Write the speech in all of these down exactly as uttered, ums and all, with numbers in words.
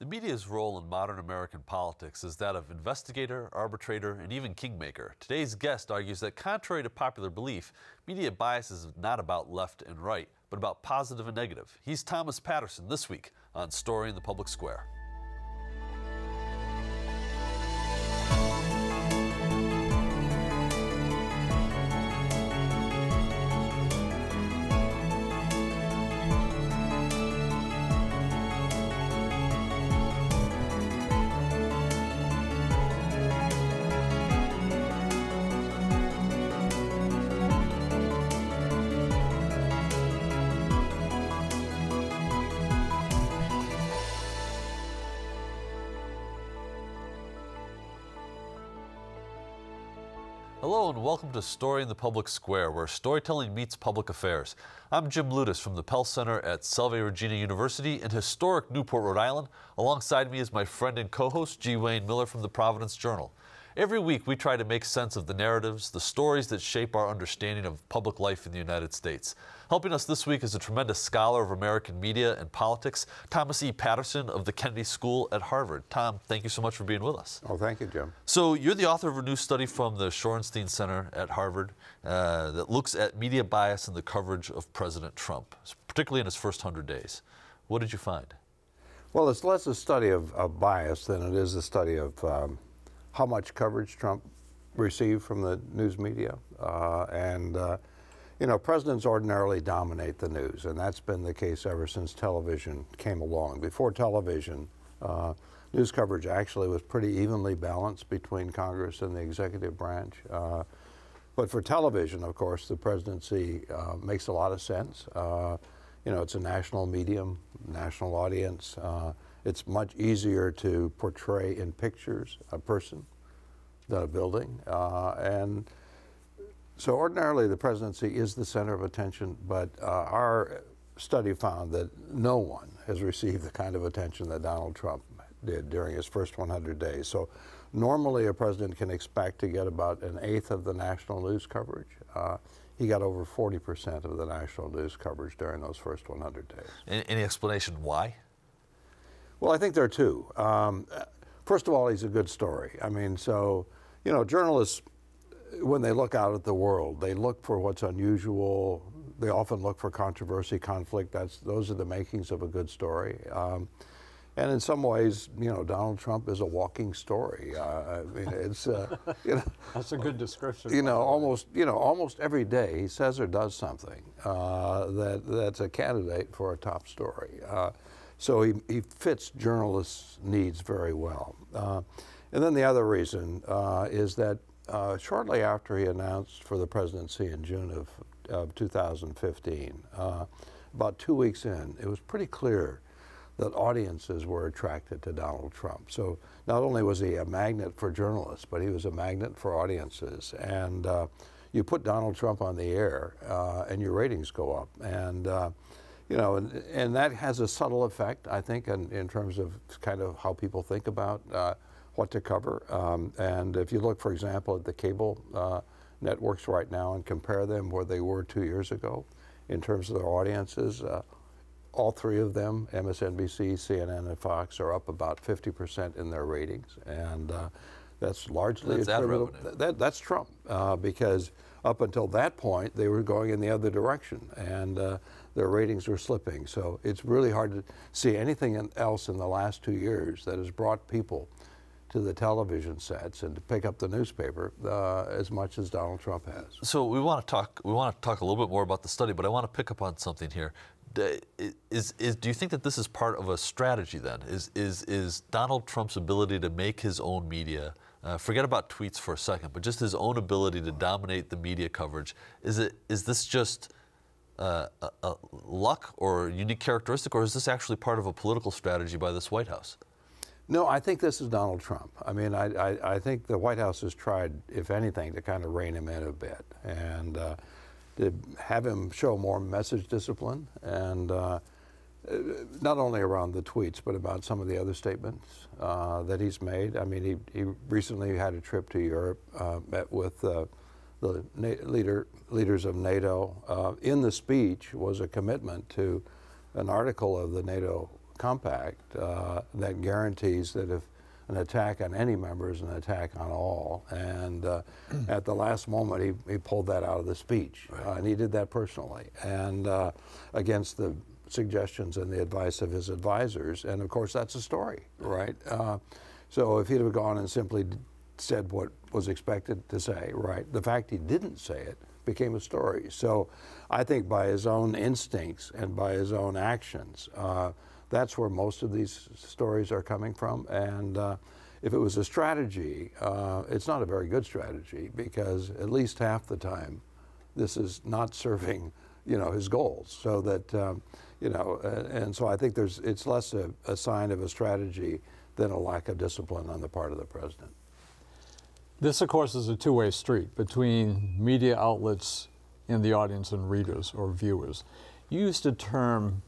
The media's role in modern American politics is that of investigator, arbitrator, and even kingmaker. Today's guest argues that, contrary to popular belief, media bias is not about left and right, but about positive and negative. He's Thomas Patterson this week on Story in the Public Square. Hello and welcome to Story in the Public Square, where storytelling meets public affairs. I'm Jim Lutis from the Pell Center at Salve Regina University in historic Newport, Rhode Island. Alongside me is my friend and co-host, G. Wayne Miller from the Providence Journal. Every week we try to make sense of the narratives, the stories that shape our understanding of public life in the United States. Helping us this week is a tremendous scholar of American media and politics, Thomas E. Patterson of the Kennedy School at Harvard. Tom, thank you so much for being with us. Oh, thank you, Jim. So you're the author of a new study from the Shorenstein Center at Harvard uh, that looks at media bias in the coverage of President Trump, particularly in his first hundred days. What did you find? Well, it's less a study of, of bias than it is a study of um, how much coverage Trump received from the news media. Uh, and, uh, you know, presidents ordinarily dominate the news, and that's been the case ever since television came along. Before television, uh, news coverage actually was pretty evenly balanced between Congress and the executive branch. Uh, but for television, of course, the presidency uh, makes a lot of sense. Uh, you know, it's a national medium, national audience. Uh, It's much easier to portray in pictures a person than a building. Uh, and so ordinarily the presidency is the center of attention, but uh, our study found that no one has received the kind of attention that Donald Trump did during his first one hundred days. So normally a president can expect to get about an eighth of the national news coverage. Uh, He got over forty percent of the national news coverage during those first one hundred days. Any, any explanation why? Well, I think there are two. Um, first of all, he's a good story. I mean, so, you know, journalists, when they look out at the world, they look for what's unusual. They often look for controversy, conflict. That's, those are the makings of a good story. Um, and in some ways, you know, Donald Trump is a walking story. Uh, I mean, it's, uh, you know. That's a good description. You know, almost, you know, almost every day he says or does something uh, that, that's a candidate for a top story. Uh, So he, he fits journalists' needs very well. Uh, and then the other reason uh, is that uh, shortly after he announced for the presidency in June of, of two thousand fifteen, uh, about two weeks in, it was pretty clear that audiences were attracted to Donald Trump. So not only was he a magnet for journalists, but he was a magnet for audiences. And uh, you put Donald Trump on the air uh, and your ratings go up. And uh, You know, and, and that has a subtle effect, I think, in, in terms of kind of how people think about uh, what to cover. Um, and if you look, for example, at the cable uh, networks right now and compare them where they were two years ago in terms of their audiences, uh, all three of them, M S N B C, C N N, and Fox, are up about fifty percent in their ratings. And uh, that's largely that's attributable. That, that, that's Trump, uh, because up until that point, they were going in the other direction. and. Uh, Their ratings were slipping. So it's really hard to see anything else in the last two years that has brought people to the television sets and to pick up the newspaper uh, as much as Donald Trump has. So we want to talk. We want to talk a little bit more about the study, but I want to pick up on something here. Is, is do you think that this is part of a strategy? Then is is is Donald Trump's ability to make his own media? Uh, forget about tweets for a second, but just his own ability to dominate the media coverage. Is it is this just Uh, uh, uh, luck or unique characteristic, or is this actually part of a political strategy by this White House? No, I think this is Donald Trump. I mean, I, I, I think the White House has tried, if anything, to kind of rein him in a bit and uh, to have him show more message discipline, and uh, not only around the tweets, but about some of the other statements uh, that he's made. I mean, he, he recently had a trip to Europe, uh, met with uh, the leader, leaders of NATO. Uh, in the speech was a commitment to an article of the NATO compact uh, that guarantees that if an attack on any member is an attack on all. And uh, at the last moment, he, he pulled that out of the speech. Right. Uh, and he did that personally, and uh, against the suggestions and the advice of his advisors. And of course, that's a story, right? Uh, so if he'd have gone and simply said what was expected to say, right, the fact he didn't say it became a story. So I think by his own instincts and by his own actions, uh, that's where most of these stories are coming from. And uh, if it was a strategy, uh, it's not a very good strategy, because at least half the time this is not serving, you know, his goals. So that, um, you know, uh, and so I think there's, it's less a, a sign of a strategy than a lack of discipline on the part of the president. This, of course, is a two-way street between media outlets and the audience and readers or viewers. You used the term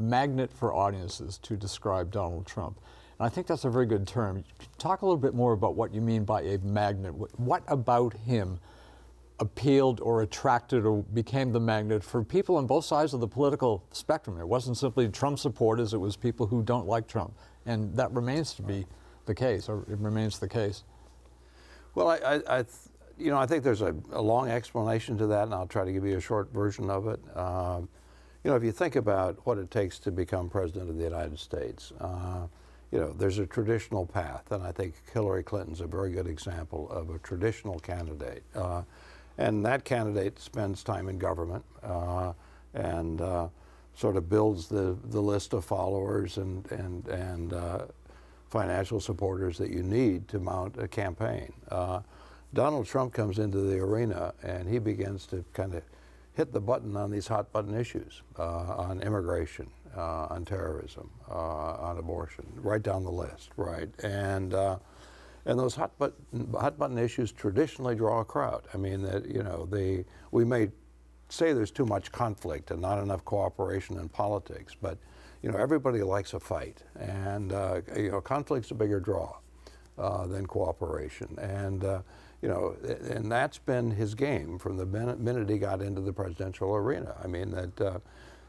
magnet for audiences to describe Donald Trump. And I think that's a very good term. Talk a little bit more about what you mean by a magnet. What about him appealed or attracted or became the magnet for people on both sides of the political spectrum? It wasn't simply Trump supporters, it was people who don't like Trump. And that remains to be the case, or it remains the case. Well, I, I, I you know, I think there's a, a long explanation to that, and I'll try to give you a short version of it. Uh, You know, if you think about what it takes to become president of the United States, uh, you know, there's a traditional path, and I think Hillary Clinton's a very good example of a traditional candidate. Uh, and that candidate spends time in government uh, and uh, sort of builds the, the list of followers and, and, and uh, financial supporters that you need to mount a campaign. Uh, Donald Trump comes into the arena, and he begins to kind of hit the button on these hot button issues, uh, on immigration, uh, on terrorism, uh, on abortion, right down the list, right? And uh, and those hot button hot button issues traditionally draw a crowd. I mean, that you know, the we may say there's too much conflict and not enough cooperation in politics, but you know, everybody likes a fight, and uh, you know, conflict's a bigger draw uh, than cooperation, and. Uh, You know, and that's been his game from the minute he got into the presidential arena. I mean, that, uh,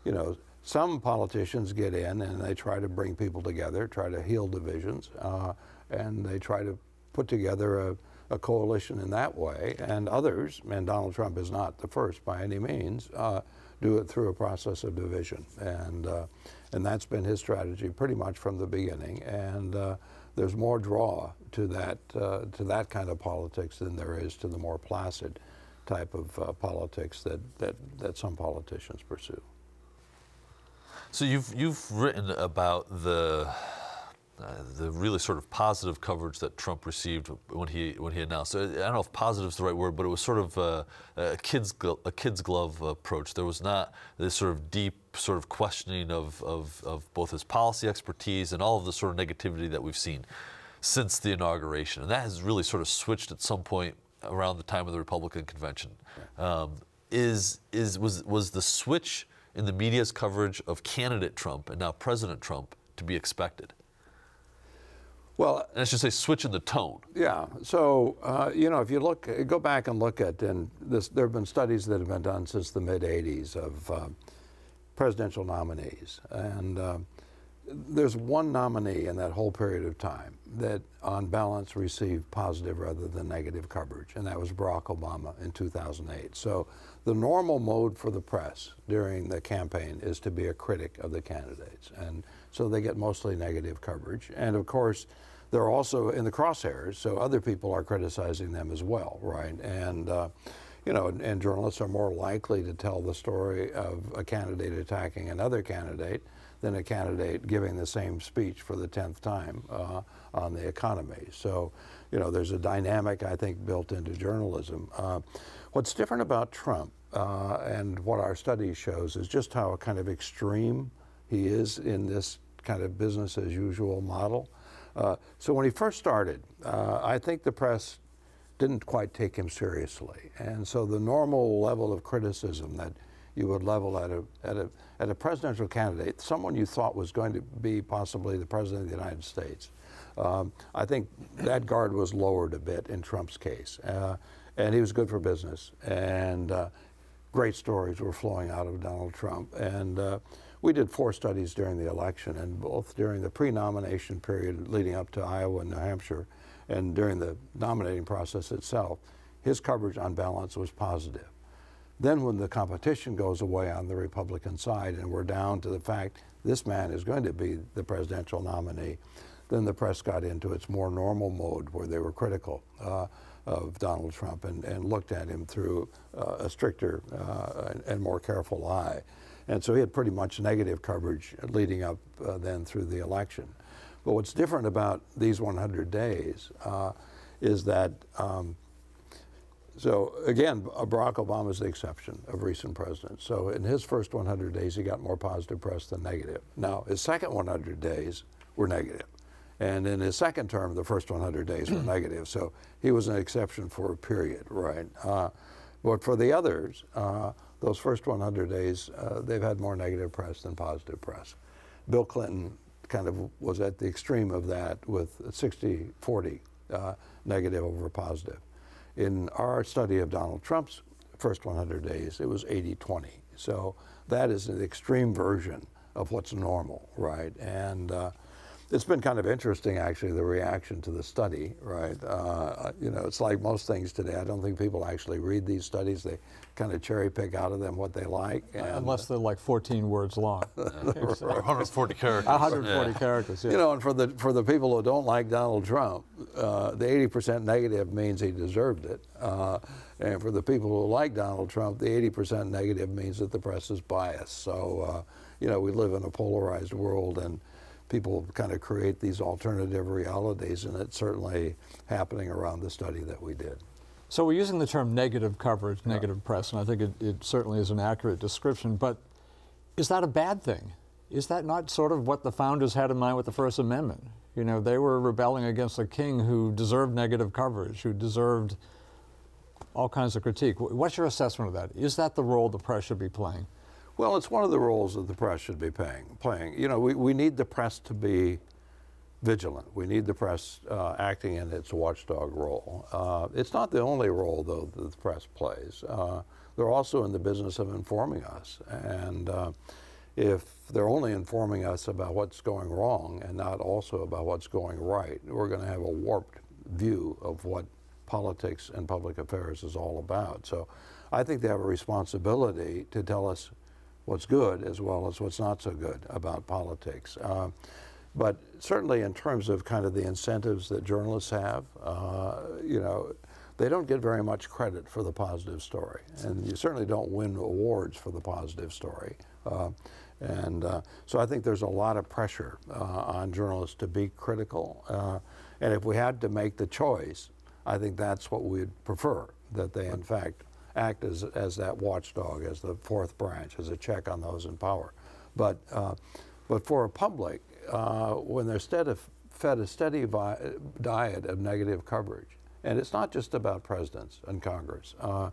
you know, some politicians get in and they try to bring people together, try to heal divisions, uh, and they try to put together a, a coalition in that way. And others, and Donald Trump is not the first by any means, uh, do it through a process of division. And, uh, and that's been his strategy pretty much from the beginning. And, uh, there's more draw to that uh, to that kind of politics than there is to the more placid type of uh, politics that, that that some politicians pursue. So you've you've written about the uh, the really sort of positive coverage that Trump received when he when he announced. I don't know if "positive" is the right word, but it was sort of a, a kid's a kid's glove approach. There was not this sort of deep sort of questioning of, of, of both his policy expertise and all of the sort of negativity that we've seen since the inauguration. And that has really sort of switched at some point around the time of the Republican convention. Um, is, is, was, was the switch in the media's coverage of candidate Trump and now President Trump to be expected? Well, and I should say switch in the tone. Yeah. So, uh, you know, if you look, go back and look at, and this, there have been studies that have been done since the mid eighties of uh, presidential nominees, and uh, there's one nominee in that whole period of time that on balance received positive rather than negative coverage, and that was Barack Obama in two thousand eight. So the normal mode for the press during the campaign is to be a critic of the candidates, and so they get mostly negative coverage. And of course they're also in the crosshairs, so other people are criticizing them as well, right? And uh, you know, and, and journalists are more likely to tell the story of a candidate attacking another candidate than a candidate giving the same speech for the tenth time uh, on the economy. So, you know, there's a dynamic, I think, built into journalism. Uh, what's different about Trump uh, and what our study shows is just how kind of extreme he is in this kind of business as usual model. Uh, so when he first started, uh, I think the press didn't quite take him seriously, and so the normal level of criticism that you would level at a at a at a presidential candidate, someone you thought was going to be possibly the president of the United States, um, I think that guard was lowered a bit in Trump's case, uh, and he was good for business, and uh, great stories were flowing out of Donald Trump, and uh, We did four studies during the election, and both during the pre-nomination period leading up to Iowa and New Hampshire and during the nominating process itself, his coverage on balance was positive. Then when the competition goes away on the Republican side and we're down to the fact this man is going to be the presidential nominee, then the press got into its more normal mode where they were critical uh, of Donald Trump and, and looked at him through uh, a stricter uh, and, and more careful eye. And so he had pretty much negative coverage leading up uh, then through the election. But what's different about these one hundred days uh, is that, um, so again, Barack Obama is the exception of recent presidents. So in his first one hundred days, he got more positive press than negative. Now, his second one hundred days were negative. And in his second term, the first one hundred days were negative. So he was an exception for a period, right? Uh, but for the others, uh, those first one hundred days, uh, they've had more negative press than positive press. Bill Clinton kind of was at the extreme of that with sixty forty uh, negative over positive. In our study of Donald Trump's first one hundred days, it was eighty twenty. So that is an extreme version of what's normal, right? And uh, it's been kind of interesting, actually, the reaction to the study, right? Uh, you know, it's like most things today. I don't think people actually read these studies. They kind of cherry pick out of them what they like. And unless they're like fourteen words long. one hundred forty characters. one hundred forty yeah. characters, yeah. You know, and for the, for the people who don't like Donald Trump, uh, the eighty percent negative means he deserved it. Uh, and for the people who like Donald Trump, the eighty percent negative means that the press is biased. So, uh, you know, we live in a polarized world, and people kind of create these alternative realities, and it's certainly happening around the study that we did. So we're using the term negative coverage, negative yeah. press, and I think it, it certainly is an accurate description, but is that a bad thing? Is that not sort of what the founders had in mind with the First Amendment? You know, they were rebelling against a king who deserved negative coverage, who deserved all kinds of critique. What's your assessment of that? Is that the role the press should be playing? Well, it's one of the roles that the press should be paying, playing. You know, we, we need the press to be vigilant. We need the press uh, acting in its watchdog role. Uh, it's not the only role, though, that the press plays. Uh, they're also in the business of informing us. And uh, if they're only informing us about what's going wrong and not also about what's going right, we're going to have a warped view of what politics and public affairs is all about. So I think they have a responsibility to tell us what's good as well as what's not so good about politics. Uh, but certainly in terms of kind of the incentives that journalists have, uh, you know, they don't get very much credit for the positive story. And you certainly don't win awards for the positive story. Uh, and uh, so I think there's a lot of pressure uh, on journalists to be critical. Uh, and if we had to make the choice, I think that's what we'd prefer, that they in fact act as, as that watchdog, as the fourth branch, as a check on those in power. But, uh, but for a public, uh, when they're fed a, fed a steady diet of negative coverage, and it's not just about presidents and Congress. Uh,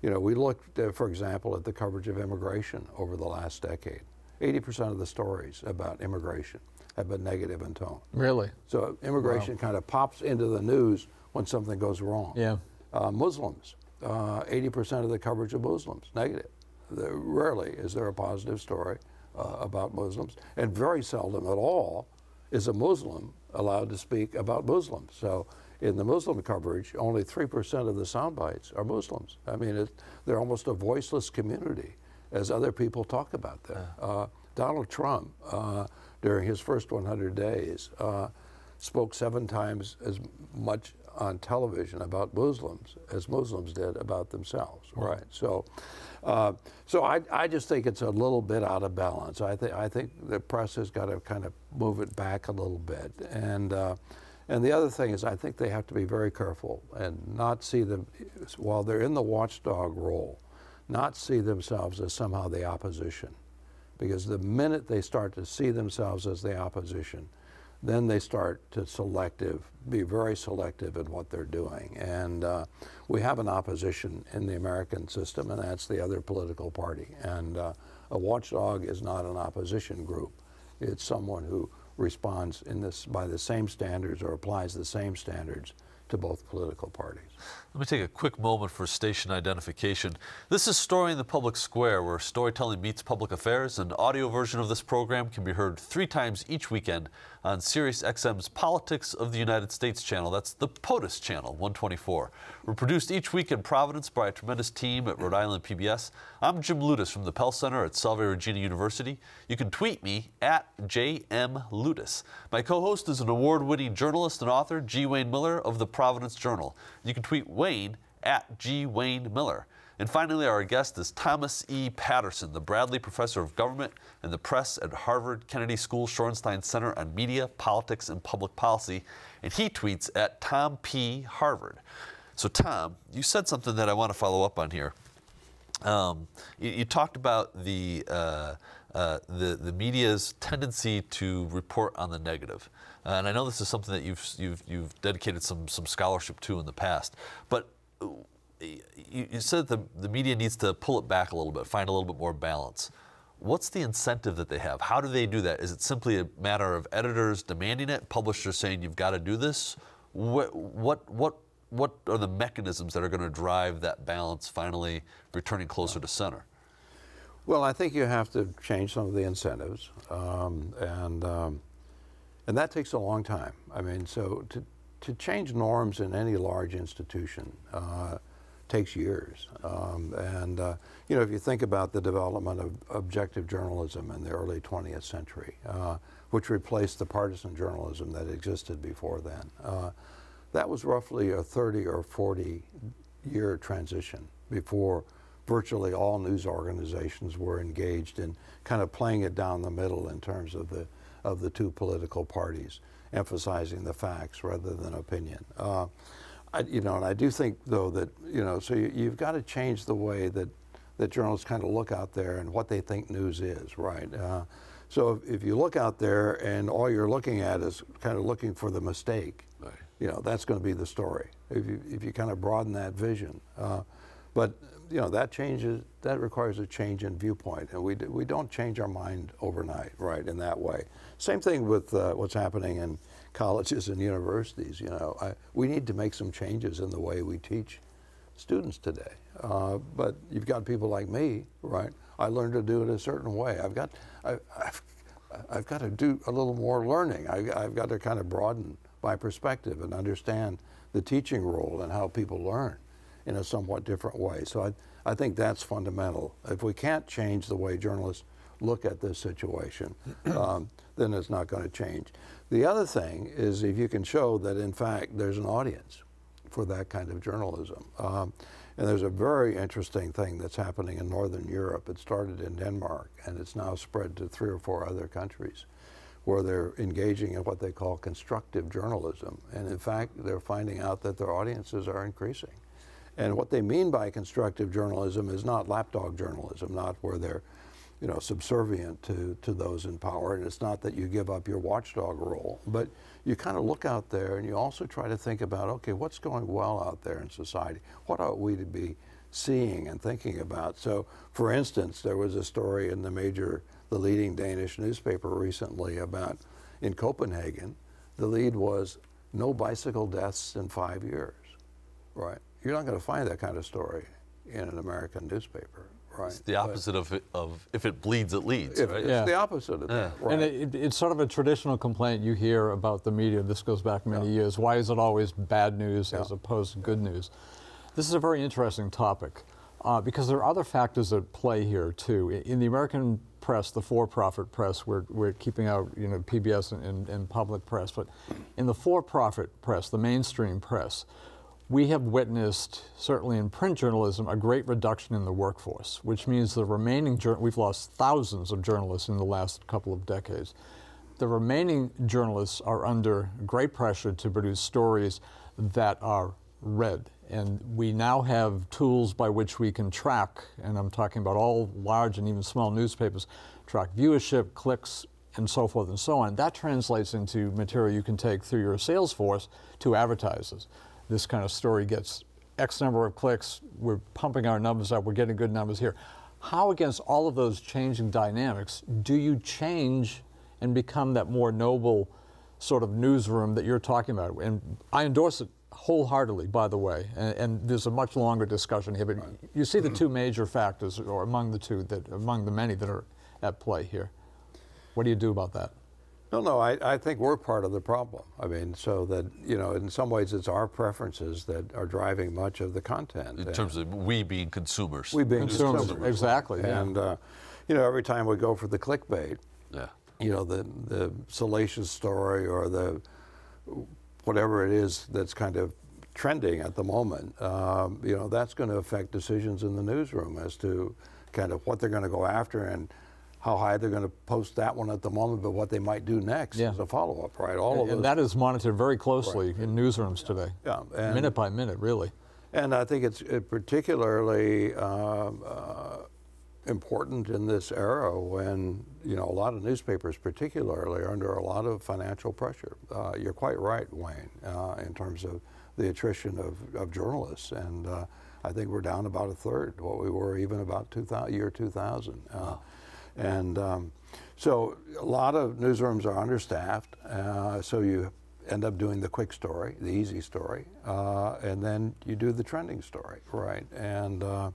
you know, we looked, uh, for example, at the coverage of immigration over the last decade. eighty percent of the stories about immigration have been negative in tone. Really? So immigration wow. kind of pops into the news when something goes wrong. Yeah. Uh, Muslims. eighty percent of the coverage of Muslims, negative. There, rarely is there a positive story uh, about Muslims, and very seldom at all is a Muslim allowed to speak about Muslims. So in the Muslim coverage, only three percent of the sound bites are Muslims. I mean, it, they're almost a voiceless community as other people talk about them. Yeah. Uh, Donald Trump, uh, during his first one hundred days, uh, spoke seven times as much on television about Muslims as Muslims did about themselves, right? So, uh, so I, I just think it's a little bit out of balance. I think I think the press has got to kind of move it back a little bit, and uh, and the other thing is I think they have to be very careful and not see them while they're in the watchdog role, not see themselves as somehow the opposition, because the minute they start to see themselves as the opposition, then they start to selective, be very selective in what they're doing. And uh, we have an opposition in the American system, and that's the other political party. And uh, a watchdog is not an opposition group. It's someone who responds in this by the same standards or applies the same standards to both political parties. Let me take a quick moment for station identification. This is Story in the Public Square, where storytelling meets public affairs. An audio version of this program can be heard three times each weekend on Sirius X M's Politics of the United States channel. That's the POTUS channel, one twenty-four. We're produced each week in Providence by a tremendous team at Rhode Island P B S. I'm Jim Lutis from the Pell Center at Salve Regina University. You can tweet me at J M Lutis. My co-host is an award-winning journalist and author, G. Wayne Miller of the Providence Journal. You can tweet Wayne at G. Wayne Miller. And finally, our guest is Thomas E. Patterson, the Bradley Professor of Government and the Press at Harvard Kennedy School, Shorenstein Center on Media, Politics, and Public Policy. And he tweets at Tom P. Harvard. So, Tom, you said something that I want to follow up on here. Um, you, you talked about the, uh, uh, the, the media's tendency to report on the negative. Uh, and I know this is something that you've, you've, you've dedicated some, some scholarship to in the past. But you, you said that the, the media needs to pull it back a little bit, find a little bit more balance. What's the incentive that they have? How do they do that? Is it simply a matter of editors demanding it, publishers saying you've got to do this? What, what, what, what are the mechanisms that are going to drive that balance finally returning closer to center? Well, I think you have to change some of the incentives. Um, and... Um, And that takes a long time. I mean, so to, to change norms in any large institution uh, takes years. Um, and, uh, you know, if you think about the development of objective journalism in the early twentieth century, uh, which replaced the partisan journalism that existed before then, uh, that was roughly a thirty or forty year transition before virtually all news organizations were engaged in kind of playing it down the middle in terms of the of the two political parties, emphasizing the facts rather than opinion. Uh, I, you know, and I do think, though, that, you know, so you, you've got to change the way that, that journalists kind of look out there and what they think news is, right? Uh, so if, if you look out there and all you're looking at is kind of looking for the mistake, right, you know, that's going to be the story, if you, if you kind of broaden that vision. Uh, but, you know, that changes, that requires a change in viewpoint, and we, d we don't change our mind overnight, right, in that way. Same thing with uh, what's happening in colleges and universities, you know. I, we need to make some changes in the way we teach students today. Uh, but you've got people like me, right, I learned to do it a certain way. I've got, I, I've, I've got to do a little more learning. I, I've got to kind of broaden my perspective and understand the teaching role and how people learn in a somewhat different way. So I, I think that's fundamental. If we can't change the way journalists look at this situation, um, then it's not going to change. The other thing is if you can show that, in fact, there's an audience for that kind of journalism. Um, and there's a very interesting thing that's happening in Northern Europe. It started in Denmark, and it's now spread to three or four other countries where they're engaging in what they call constructive journalism. And in fact, they're finding out that their audiences are increasing. And what they mean by constructive journalism is not lapdog journalism, not where they're, you know, subservient to, to those in power. And it's not that you give up your watchdog role, but you kind of look out there and you also try to think about, okay, what's going well out there in society? What ought we to be seeing and thinking about? So, for instance, there was a story in the major, the leading Danish newspaper recently about, in Copenhagen, the lead was no bicycle deaths in five years, right? You're not going to find that kind of story in an American newspaper, right? It's the opposite but, of, of if it bleeds, it leads, if, right? It's yeah. the opposite of yeah. that, right? And it, it, it's sort of a traditional complaint you hear about the media. This goes back many yeah. years. Why is it always bad news yeah. as opposed to good news? This is a very interesting topic uh, because there are other factors at play here, too. In, in the American press, the for-profit press, we're, we're keeping out, you know, P B S and, and, and public press, but in the for-profit press, the mainstream press, we have witnessed, certainly in print journalism, a great reduction in the workforce, which means the remaining, we've lost thousands of journalists in the last couple of decades. The remaining journalists are under great pressure to produce stories that are read. And we now have tools by which we can track, and I'm talking about all large and even small newspapers, track viewership, clicks, and so forth and so on. That translates into material you can take through your sales force to advertisers. This kind of story gets X number of clicks, we're pumping our numbers up, we're getting good numbers here. How, against all of those changing dynamics, do you change and become that more noble sort of newsroom that you're talking about? And I endorse it wholeheartedly, by the way, and, and there's a much longer discussion here, but you see the two major factors, or among the two, that among the many that are at play here. What do you do about that? No, no, I, I think we're part of the problem. I mean, so that, you know, in some ways it's our preferences that are driving much of the content. In and terms of we being consumers. We being consumers, consumers. Exactly. And, yeah. uh, you know, every time we go for the clickbait, yeah. you know, the, the salacious story or the whatever it is that's kind of trending at the moment, um, you know, that's going to affect decisions in the newsroom as to kind of what they're going to go after and how high they're going to post that one at the moment, but what they might do next yeah. is a follow-up, right? All and, of and that is monitored very closely right. in newsrooms yeah. today, yeah. And, minute by minute, really. And I think it's particularly uh, uh, important in this era when, you know, a lot of newspapers particularly are under a lot of financial pressure. Uh, you're quite right, Wayne, uh, in terms of the attrition of, of journalists. And uh, I think we're down about a third what we were even about two thousand, year two thousand. Uh, wow. And um, so a lot of newsrooms are understaffed, uh, so you end up doing the quick story, the easy story, uh, and then you do the trending story, right? And, uh,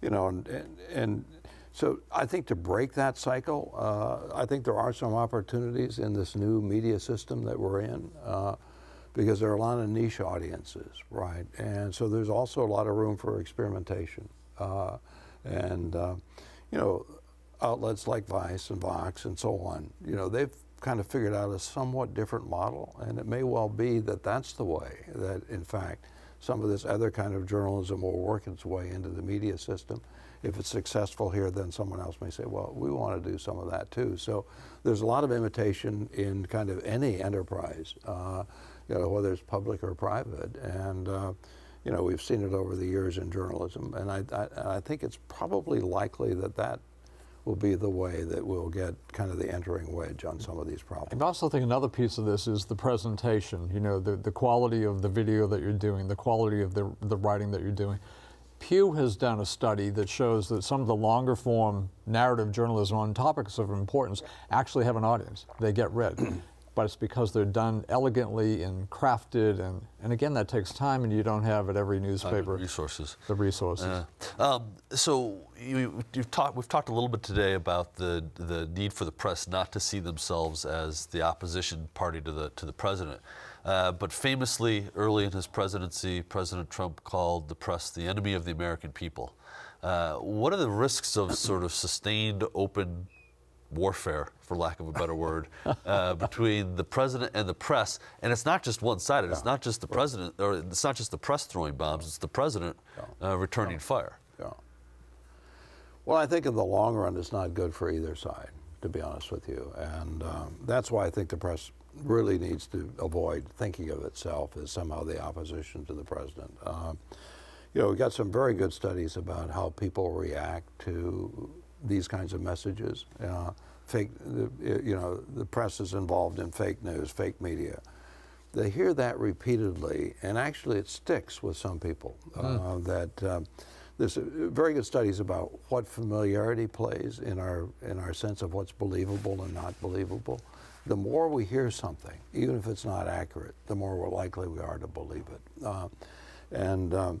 you know, and, and, and so I think to break that cycle, uh, I think there are some opportunities in this new media system that we're in, uh, because there are a lot of niche audiences, right? And so there's also a lot of room for experimentation. Uh, and, uh, you know, outlets like Vice and Vox and so on, you know, they've kind of figured out a somewhat different model, and it may well be that that's the way that, in fact, some of this other kind of journalism will work its way into the media system. If it's successful here, then someone else may say, well, we want to do some of that too. So there's a lot of imitation in kind of any enterprise, uh, you know, whether it's public or private. And, uh, you know, we've seen it over the years in journalism, and I, I, I think it's probably likely that that will be the way that we'll get kind of the entering wedge on some of these problems. I also think another piece of this is the presentation, you know, the, the quality of the video that you're doing, the quality of the, the writing that you're doing. Pew has done a study that shows that some of the longer form narrative journalism on topics of importance actually have an audience. They get read, but it's because they're done elegantly and crafted, and, and again, that takes time, and you don't have at every newspaper resources. The resources. Uh, um, so you, you've talked. We've talked a little bit today about the the need for the press not to see themselves as the opposition party to the to the president. Uh, but famously, early in his presidency, President Trump called the press the enemy of the American people. Uh, what are the risks of sort of sustained open warfare, for lack of a better word, uh, between the president and the press? And it's not just one-sided. Yeah. It's not just the president, or it's not just the press throwing bombs. It's the president uh, returning yeah. fire. Yeah. Well, I think in the long run, it's not good for either side, to be honest with you. And um, that's why I think the press really needs to avoid thinking of itself as somehow the opposition to the president. Um, you know, we've got some very good studies about how people react to these kinds of messages. Uh, fake, you know, the press is involved in fake news, fake media. They hear that repeatedly, and actually it sticks with some people. Uh, mm. That um, there's very good studies about what familiarity plays in our in our sense of what's believable and not believable. The more we hear something, even if it's not accurate, the more we're likely we are to believe it. Uh, and um,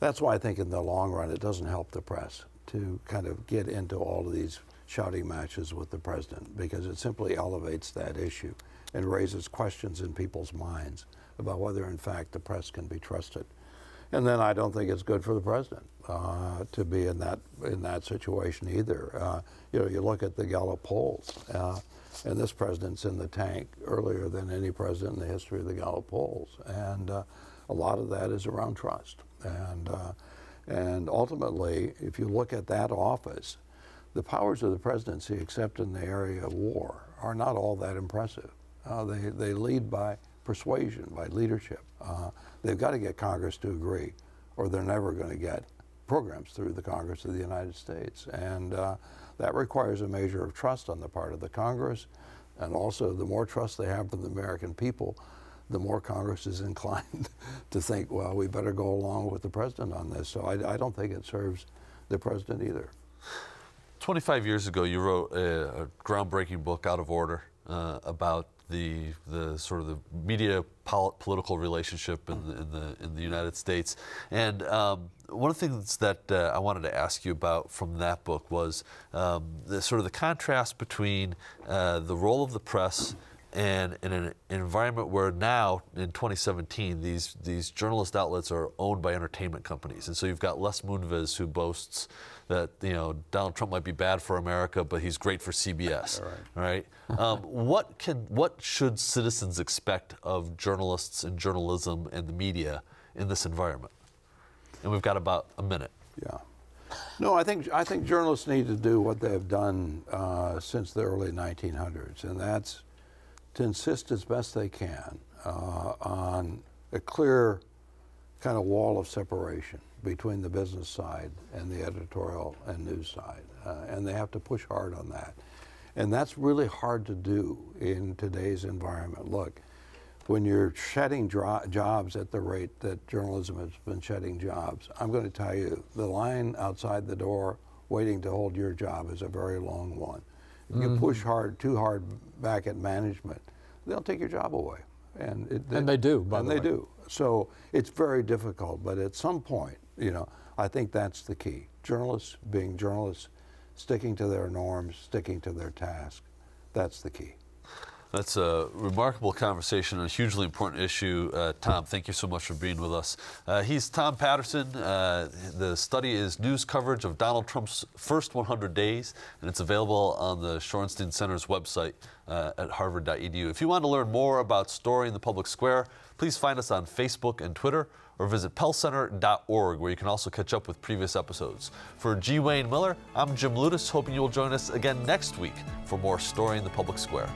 that's why I think in the long run it doesn't help the press to kind of get into all of these shouting matches with the president, because it simply elevates that issue and raises questions in people's minds about whether, in fact, the press can be trusted. And then I don't think it's good for the president uh, to be in that in that situation either. Uh, you know, you look at the Gallup polls, uh, and this president's in the tank earlier than any president in the history of the Gallup polls, and uh, a lot of that is around trust. And. Uh, And ultimately, if you look at that office, the powers of the presidency, except in the area of war, are not all that impressive. Uh, they, they lead by persuasion, by leadership. Uh, they've got to get Congress to agree, or they're never going to get programs through the Congress of the United States. And uh, that requires a measure of trust on the part of the Congress. And also, the more trust they have from the American people, the more Congress is inclined to think, well, we better go along with the president on this. So I, I don't think it serves the president either. twenty-five years ago, you wrote a, a groundbreaking book, Out of Order, uh, about the the sort of the media pol political relationship in the, in the in the United States. And um, one of the things that uh, I wanted to ask you about from that book was um, the sort of the contrast between uh, the role of the press and in an environment where now, in twenty seventeen, these these journalist outlets are owned by entertainment companies. And so you've got Les Moonves, who boasts that, you know, Donald Trump might be bad for America, but he's great for C B S. All right. All right? Um, what can what should citizens expect of journalists and journalism and the media in this environment? And we've got about a minute. Yeah. No, I think I think journalists need to do what they've done uh, since the early nineteen hundreds, and that's to insist as best they can uh, on a clear kind of wall of separation between the business side and the editorial and news side. Uh, and they have to push hard on that. And that's really hard to do in today's environment. Look, when you're shedding jobs at the rate that journalism has been shedding jobs, I'm going to tell you, the line outside the door waiting to hold your job is a very long one. You mm-hmm. push hard, too hard back at management, they'll take your job away. And, it, they, and they do, by and the they way. do. So it's very difficult, but at some point, you know, I think that's the key. Journalists being journalists, sticking to their norms, sticking to their task, that's the key. That's a remarkable conversation on a hugely important issue. Uh, Tom, thank you so much for being with us. Uh, he's Tom Patterson. Uh, the study is news coverage of Donald Trump's first one hundred days, and it's available on the Shorenstein Center's website uh, at harvard dot e d u. If you want to learn more about Story in the Public Square, please find us on Facebook and Twitter, or visit pell center dot org, where you can also catch up with previous episodes. For G. Wayne Miller, I'm Jim Lutis, hoping you'll join us again next week for more Story in the Public Square.